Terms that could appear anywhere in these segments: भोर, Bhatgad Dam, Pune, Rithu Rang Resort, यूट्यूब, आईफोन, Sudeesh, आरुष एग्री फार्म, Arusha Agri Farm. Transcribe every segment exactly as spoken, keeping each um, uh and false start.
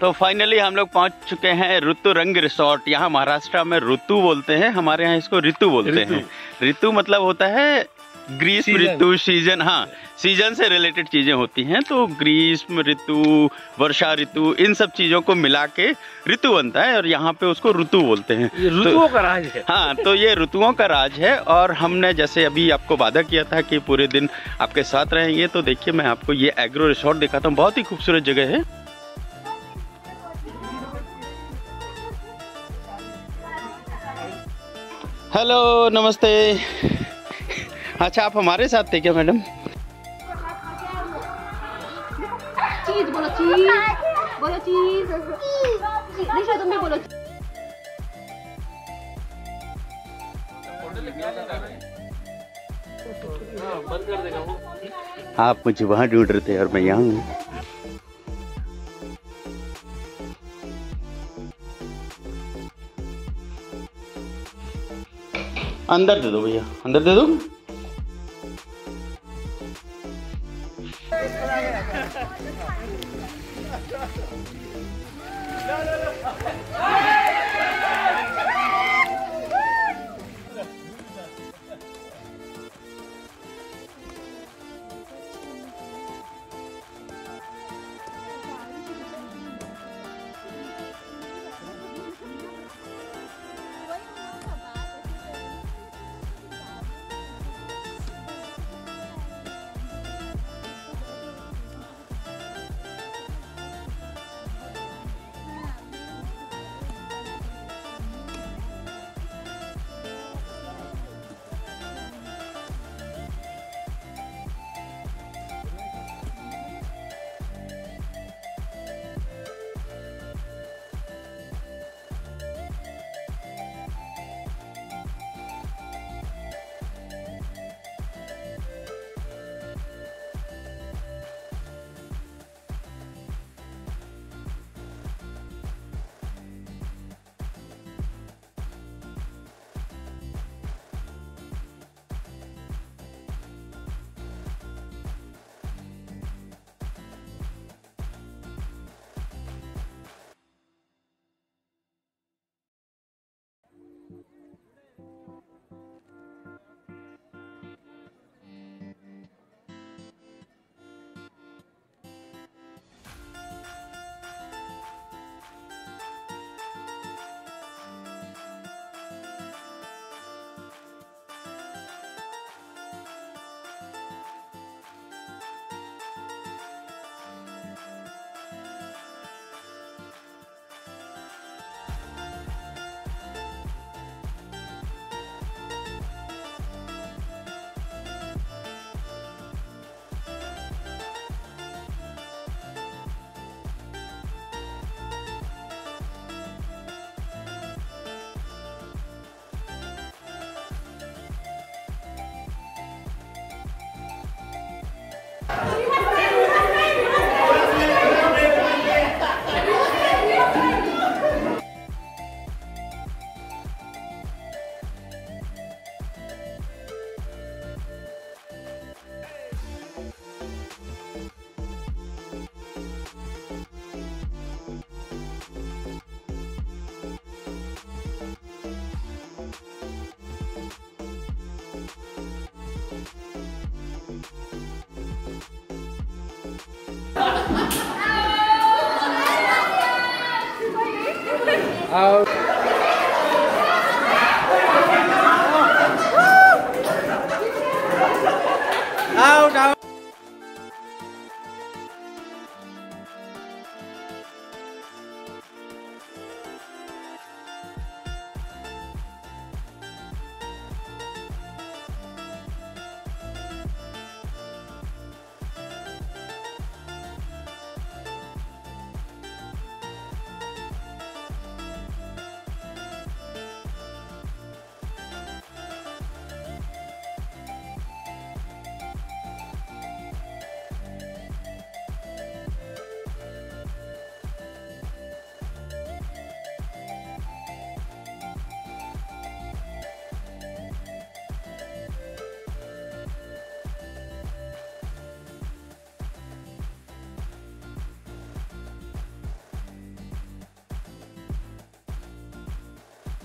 तो फाइनली हम लोग पहुंच चुके हैं ऋतु रंग रिसोर्ट। यहाँ महाराष्ट्र में ऋतु बोलते हैं, हमारे यहाँ इसको ऋतु बोलते हैं। ऋतु मतलब होता है ग्रीष्म ऋतु, सीजन। हाँ, सीजन से रिलेटेड चीजें होती हैं। तो ग्रीष्म ऋतु, वर्षा ऋतु, इन सब चीजों को मिला के ऋतु बनता है और यहाँ पे उसको ऋतु बोलते हैं। ऋतुओं तो, का राज है। हाँ, तो ये ऋतुओं का राज है। और हमने जैसे अभी आपको वादा किया था कि पूरे दिन आपके साथ रहेंगे, तो देखिए मैं आपको ये एग्रो रिसोर्ट दिखाता हूँ। बहुत ही खूबसूरत जगह है। हेलो, नमस्ते। अच्छा, आप हमारे साथ थे क्या मैडम? चीज बोलो, चीज बोलो, चीज निशा तुम भी बोलो। आप मुझे वहाँ ढूंढ रहे थे और मैं यहाँ हूँ। अंदर दे दो भैया, अंदर दे दो। Oh.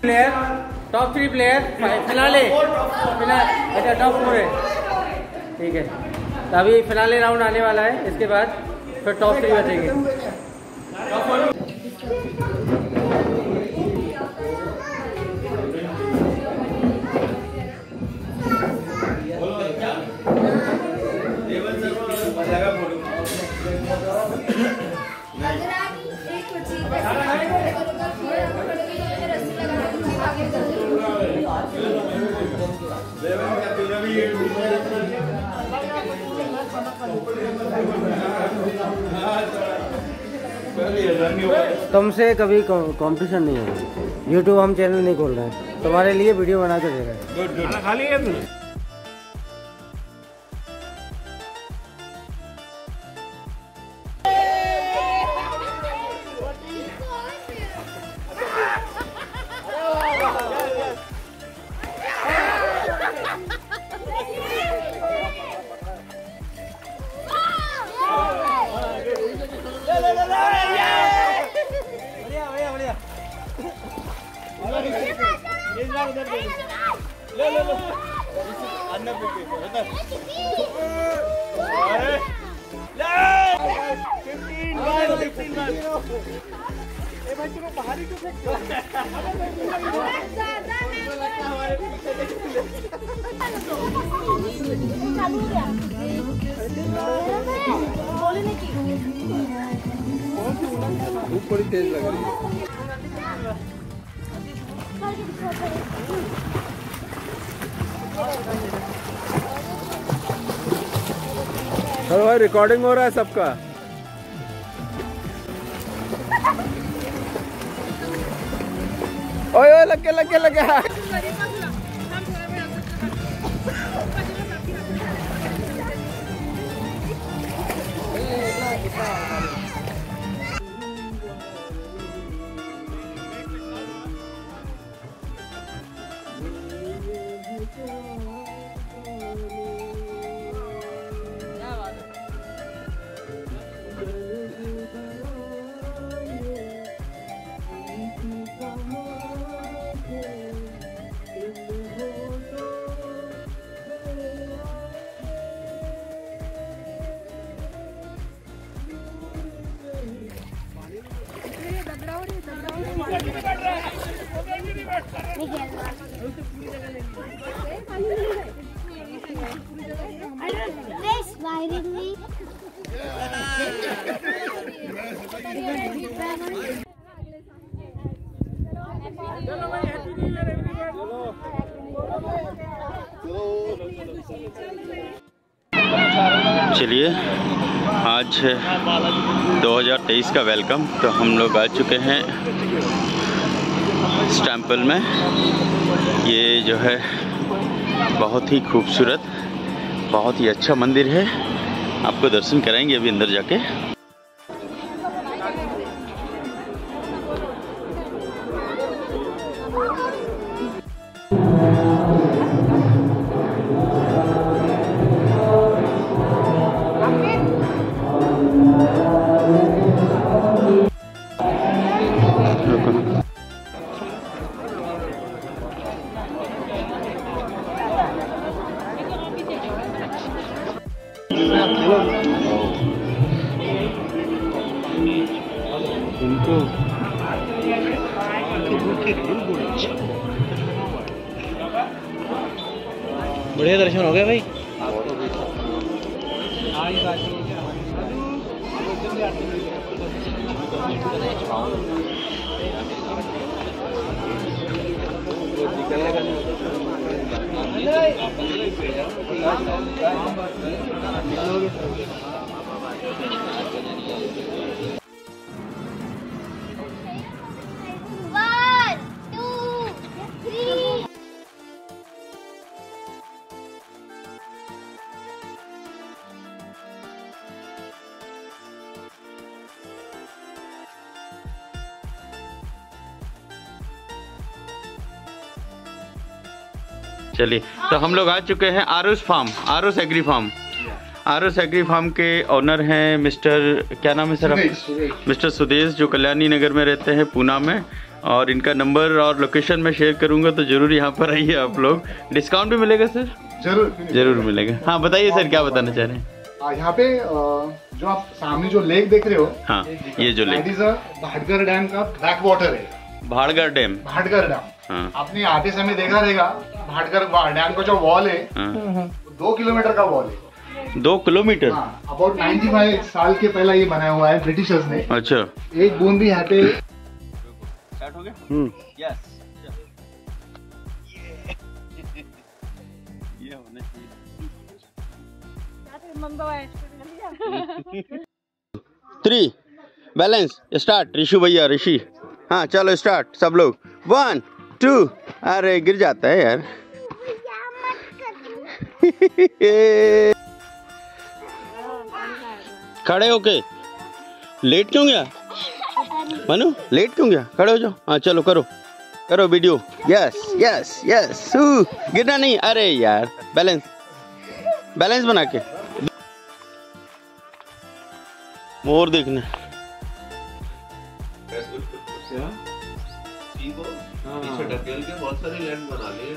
Player top three player finale finale अच्छा टॉप फोर है ठीक है। तो अभी फिनाले राउंड आने वाला है, इसके बाद फिर टॉप थ्री बचेंगे। तुमसे कभी कंपटीशन नहीं है, यूट्यूब हम चैनल नहीं खोल रहे हैं, तुम्हारे लिए वीडियो बना के दे रहे हैं। खाली है थोड़ी तेज लग रही है। रिकॉर्डिंग हो रहा है सबका। ओए ओए लग गया लग गया लग गया। चलिए आज दो हज़ार तेईस का वेलकम। तो हम लोग आ चुके हैं इस टेम्पल में। ये जो है बहुत ही खूबसूरत बहुत ही अच्छा मंदिर है, आपको दर्शन कराएंगे अभी अंदर जाके। बढ़िया दर्शन हो गए भाई। चलिए तो हम लोग आ चुके हैं Aarush farm, आरुष एग्री फार्म। आरुष एग्री फार्म के ऑनर हैं मिस्टर, क्या नाम है सर आपका? मिस्टर सुदेश, जो कल्याणी नगर में रहते हैं पूना में। और इनका नंबर और लोकेशन मैं शेयर करूंगा, तो जरूर यहाँ पर आइए आप लोग। डिस्काउंट भी मिलेगा सर? जरूर जरूर मिलेगा। हाँ बताइए सर, क्या बताना चाह रहे हैं? यहाँ पे जो आप सामने जो लेक देख रहे हो, हाँ ये जो लेक भाटगढ़ डैम का बैक वाटर है। भाटगढ़ डैम, भाटगढ़ डैम आपने आते समय देखा रहेगा। भाटगढ़ डैम का जो वॉल है हाँ। दो किलोमीटर का वॉल है। दो किलोमीटर अबाउट पचानवे साल के पहला ये बनाया हुआ है ब्रिटिशर्स ने। अच्छा, एक बूंद भी यहाँ पे स्टार्ट हो गया। हम्म यस, ये होना चाहिए। Three balance start. ऋषि भैया, ऋषि हाँ चलो स्टार्ट सब लोग। वन टू, अरे गिर जाता है यार। खड़े होके लेट क्यों गया मनु? लेट क्यों गया? खड़े हो जाओ। हाँ चलो करो करो वीडियो। यस यस यस, गिरना नहीं। अरे यार बैलेंस बैलेंस बना के। मोर देखने बहुत सारे लैंड बना लिए।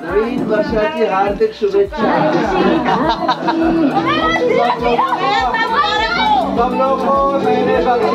नवीन वर्षाची हार्दिक शुभेच्छा। सब लोग को नए वर्ष।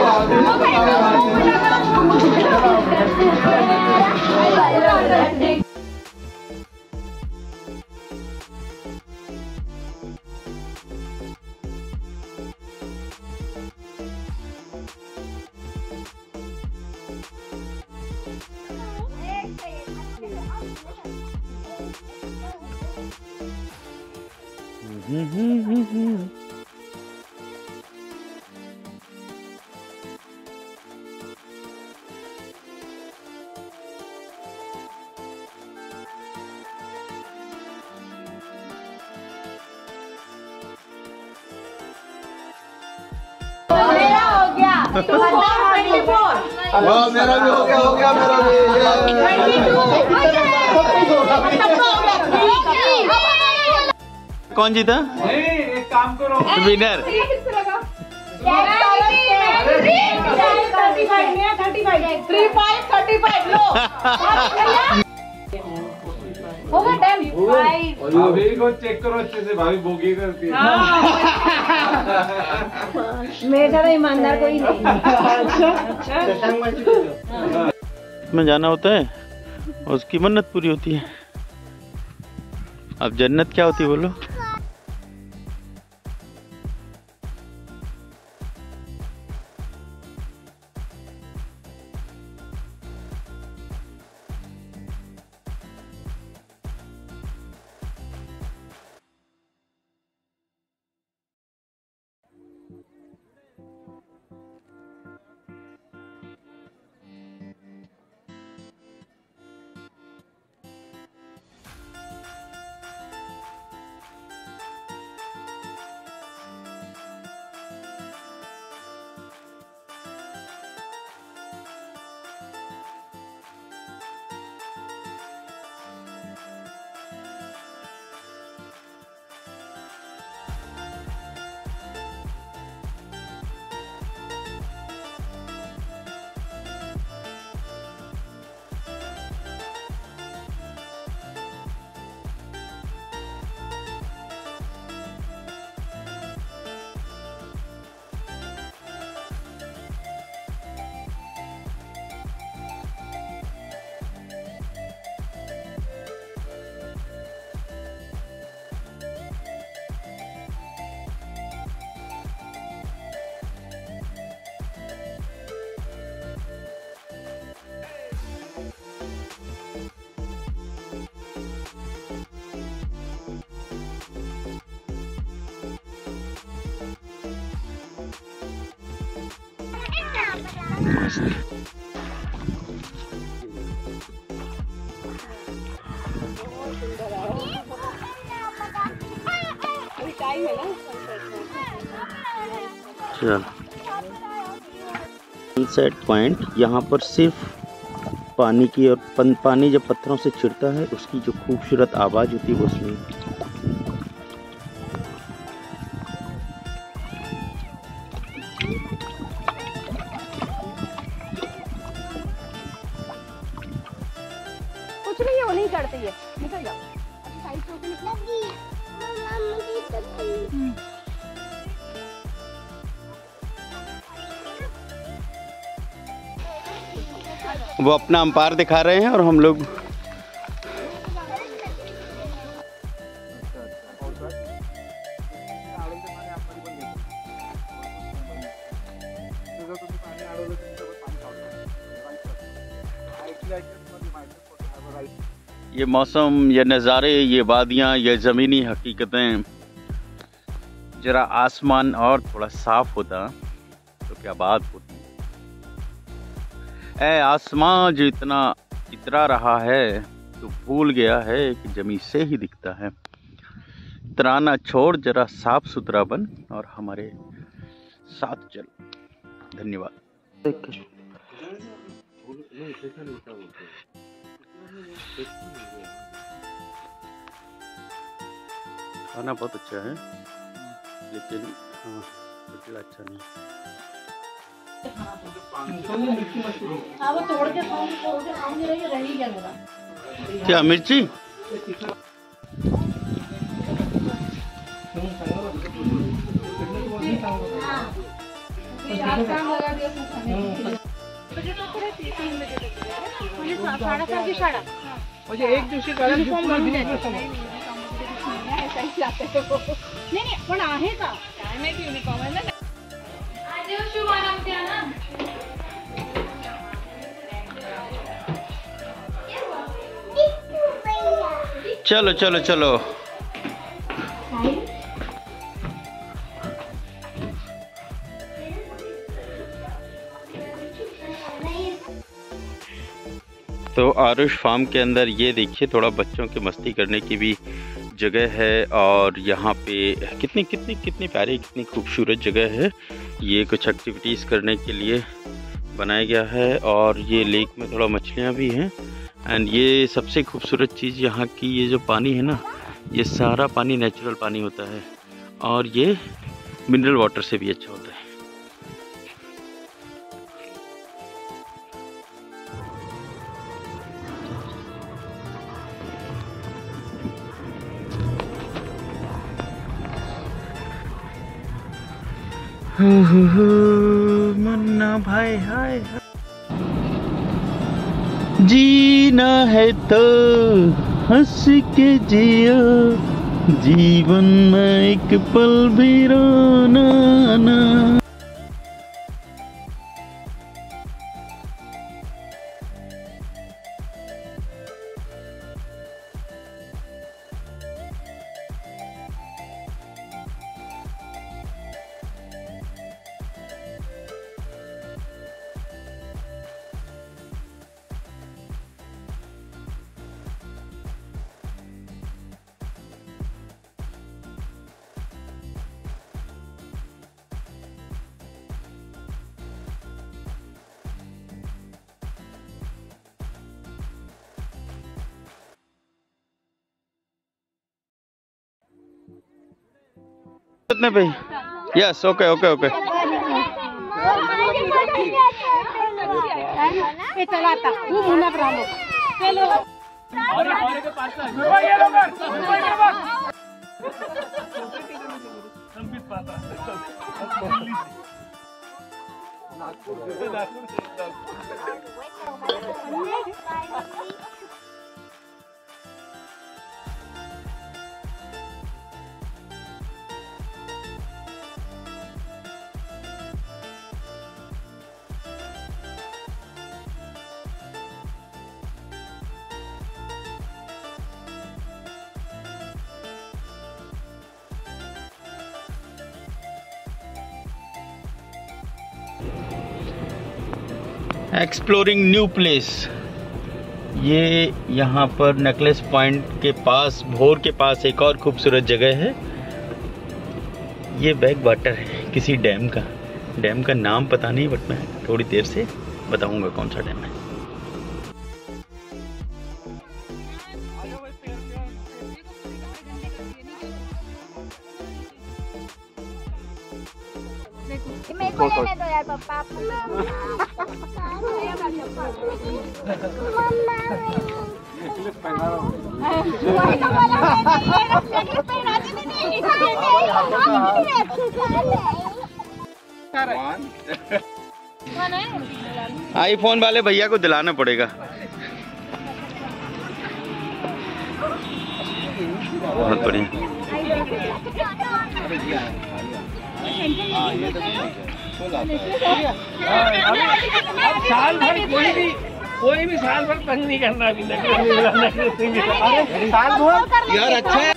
वाह, मेरा भी हो गया हो गया मेरा भी। कौन जीता? एक काम करो विनर। भाभी को चेक करो अच्छे से, भाभी बोगी करती है। मेरा ईमानदार कोई नहीं। इसमें जाना होता है और उसकी मन्नत पूरी होती है। अब जन्नत क्या होती है बोलो? चल सनसेट पॉइंट, यहाँ पर सिर्फ पानी की और पन, पानी जब पत्थरों से छिड़ता है उसकी जो खूबसूरत आवाज़ होती है वो उसमें। कुछ नहीं है, वो नहीं करती है, निकल जाओ। वो अपना अंपायर दिखा रहे हैं और हम लोग ये मौसम, ये नज़ारे, ये वादियाँ, ये ज़मीनी हकीकतें, जरा आसमान और थोड़ा साफ होता तो क्या बात होती। ऐ आसमान जो इतना इतरा रहा है तो भूल गया है कि जमी से ही दिखता है। तराना छोड़ जरा साफ सुथरा बन और हमारे साथ चल। धन्यवाद। खाना बहुत अच्छा है लेकिन हाँ बिल्कुल अच्छा नहीं। क्या मिर्ची? मुझे एक दिवशी पण आहे का काय माहिती युनिफॉर्म आहे ना। चलो चलो चलो तो आरुष फार्म के अंदर ये देखिए थोड़ा बच्चों के मस्ती करने की भी जगह है और यहाँ पे कितनी कितनी कितनी प्यारी कितनी खूबसूरत जगह है। ये कुछ एक्टिविटीज़ करने के लिए बनाया गया है और ये लेक में थोड़ा मछलियाँ भी हैं। एंड ये सबसे खूबसूरत चीज़ यहाँ की ये जो पानी है ना, ये सारा पानी नेचुरल पानी होता है और ये मिनरल वाटर से भी अच्छा होता है। मन्ना भाई हाय हाय। जीना है तो हंस के जियो, जीवन में एक पल भी रोना ना। Yes okay okay okay exploring new place. ये यहाँ पर नेकलेस पॉइंट के पास भोर के पास एक और खूबसूरत जगह है। ये बैक वाटर है किसी डैम का, डैम का नाम पता नहीं, बट मैं थोड़ी देर से बताऊंगा कौन सा डैम है। तो तो तो यार पापा आईफोन वाले भैया को दिलाना पड़ेगा। बहुत बढ़िया। साल भर कोई भी कोई भी साल भर तंग नहीं करना अभी तक यार। अच्छा है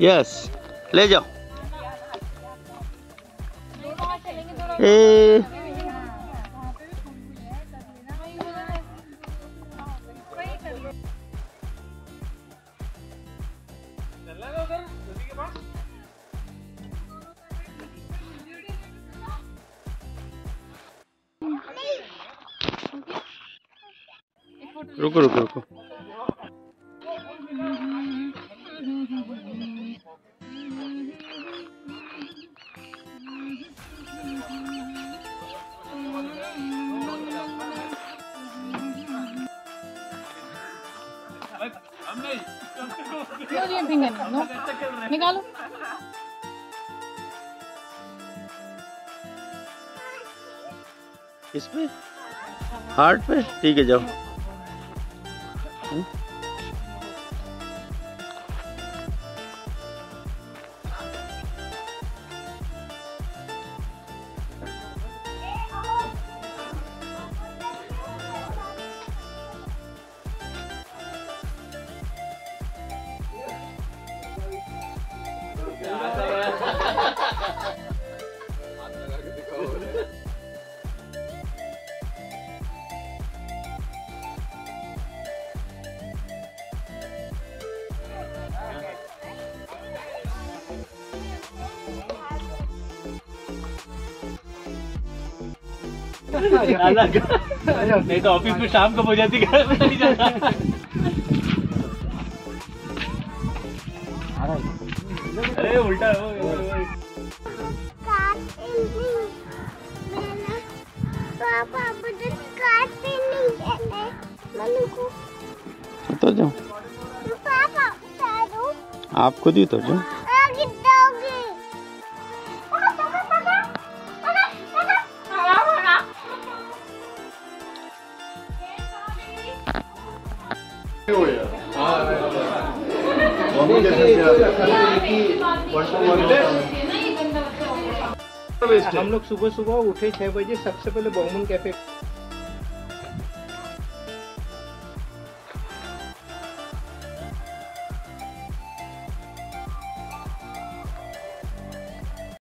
यस, ले जाओ। ए रुको रुको रुको निकालो। इस पे हार्ट पे ठीक है, जाओ। नहीं तो ऑफिस में शाम को हो जाती है। अरे उल्टा हो तो जाओ, आप खुद ही तो जाओ। हम लोग सुबह सुबह उठे छह बजे, सबसे पहले बॉम्बन कैफे